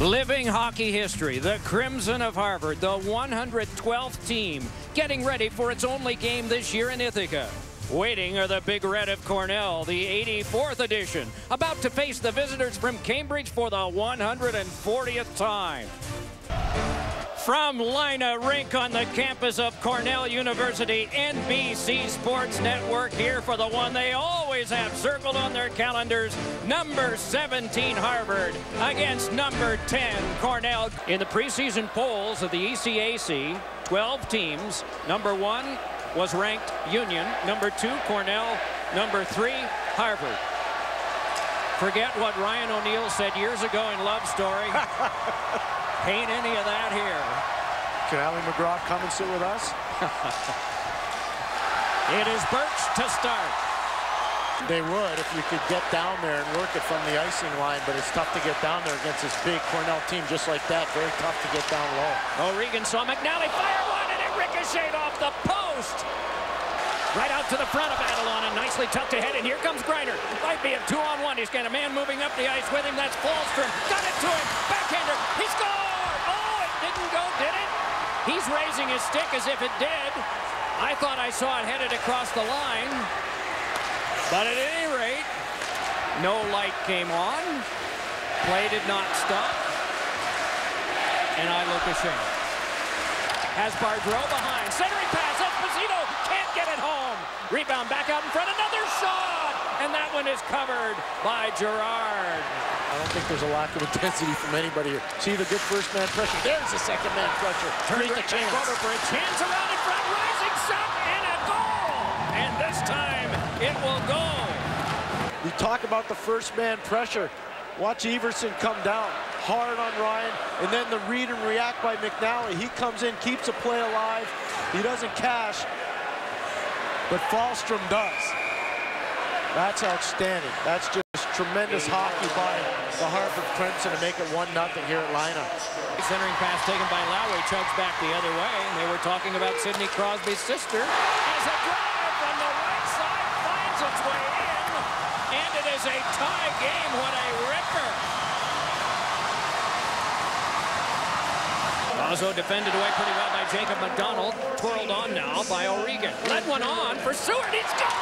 Living hockey history, the Crimson of Harvard, the 112th team, getting ready for its only game this year in Ithaca. Waiting are the Big Red of Cornell, the 84th edition, about to face the visitors from Cambridge for the 140th time. From Lynah Rink on the campus of Cornell University, NBC Sports Network here for the one they always have circled on their calendars, number 17 Harvard against number 10 Cornell. In the preseason polls of the ECAC, 12 teams, number 1 was ranked Union, number 2 Cornell, number 3 Harvard. Forget what Ryan O'Neill said years ago in Love Story. Ain't any of that here. Can Ali McGraw come and sit with us? It is Birch to start. They would if you could get down there and work it from the icing line, but it's tough to get down there against this big Cornell team just like that. Very tough to get down low. O'Regan saw McNally fire one, and it ricocheted off the post. Right out to the front of Adelon, and nicely tucked ahead, and here comes Griner. Might be a 2-on-1. He's got a man moving up the ice with him. That's Fallstrom. Got it to him. Backhander. He scores! He's raising his stick as if it did. I thought I saw it headed across the line. But at any rate, no light came on. Play did not stop. And I look ashamed. Has Bargero behind. Centering pass. Esposito can't get it home. Rebound back out in front. Another shot. And that one is covered by Gerard. I don't think there's a lack of intensity from anybody here. See the good first-man pressure. There's the second-man pressure. Turning the chance. Hands around in front, rising shot, and a goal! And this time, it will go. We talk about the first-man pressure. Watch Iverson come down hard on Ryan, and then the read and react by McNally. He comes in, keeps the play alive. He doesn't cash, but Fallstrom does. That's outstanding. That's just tremendous hockey by the Harvard Crimson to make it 1-0 here at Lynah. Centering pass taken by Lowry, chugs back the other way. And they were talking about Sidney Crosby's sister. As a drive from the right side finds its way in, and it is a tie game. What a ripper! Also defended away pretty well by Jacob McDonald. Twirled on now by O'Regan. Led one on for Seward. He scores!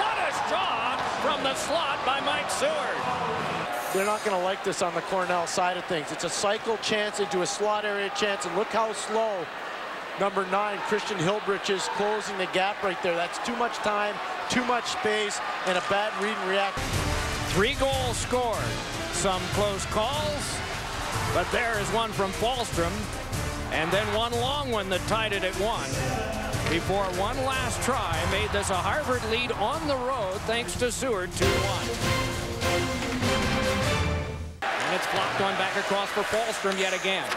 What a shot! From the slot by Mike Seward. They're not going to like this on the Cornell side of things. It's a cycle chance into a slot area chance, and look how slow number 9 Christian Hilbrich is closing the gap right there. That's too much time, too much space, and a bad read and react. 3 goals scored, some close calls, but there is one from Fallstrom, and then one long one that tied it at 1. Before one last try made this a Harvard lead on the road thanks to Seward, 2-1. And it's blocked on back across for Fallstrom yet again.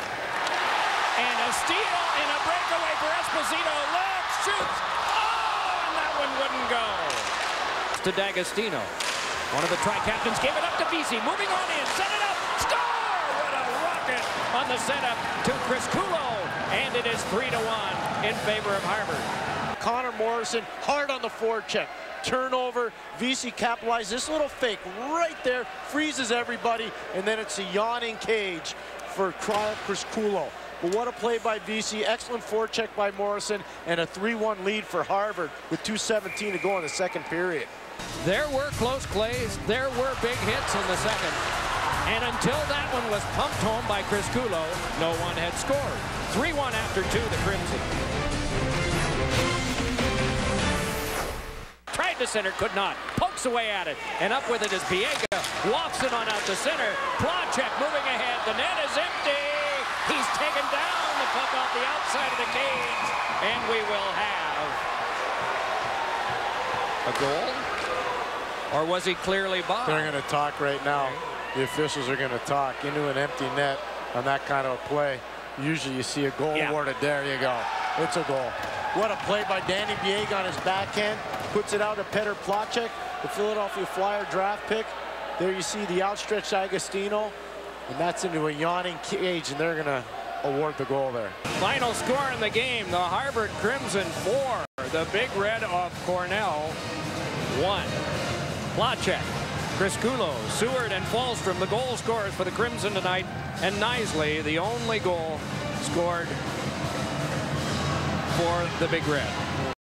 And a steal and a breakaway for Esposito. Look, shoots! Oh, and that one wouldn't go. To D'Agostino. One of the tri-captains gave it up to Beesey. Moving on in, set it up, score! What a rocket on the setup to Criscuolo. And it is 3-1 in favor of Harvard. Connor Morrison hard on the forecheck. Turnover, VC capitalized. This little fake right there freezes everybody, and then it's a yawning cage for Criscuolo. But what a play by VC, excellent forecheck by Morrison, and a 3-1 lead for Harvard with 2:17 to go in the second period. There were close plays, there were big hits in the second. And until that one was pumped home by Criscuolo, no one had scored. 3-1 after 2, the Crimson. Tried to center, could not. Pokes away at it. And up with it is Biega. Wafts it on out to center. Placek moving ahead. The net is empty. He's taken down. The puck off the outside of the cage. And we will have a goal. Or was he clearly by? They're going to talk right now. The officials are going to talk into an empty net on that kind of a play. Usually you see a goal awarded. There you go. It's a goal. What a play by Danny Biega on his backhand. Puts it out to Petr Placek, the Philadelphia Flyer draft pick. There you see the outstretched D'Agostino. And that's into a yawning cage, and they're going to award the goal there. Final score in the game, the Harvard Crimson 4. The Big Red of Cornell 1. Placek Criscuolo, Seward, and Fallstrom, the goal scorers for the Crimson tonight, and Nisley, the only goal scored for the Big Red.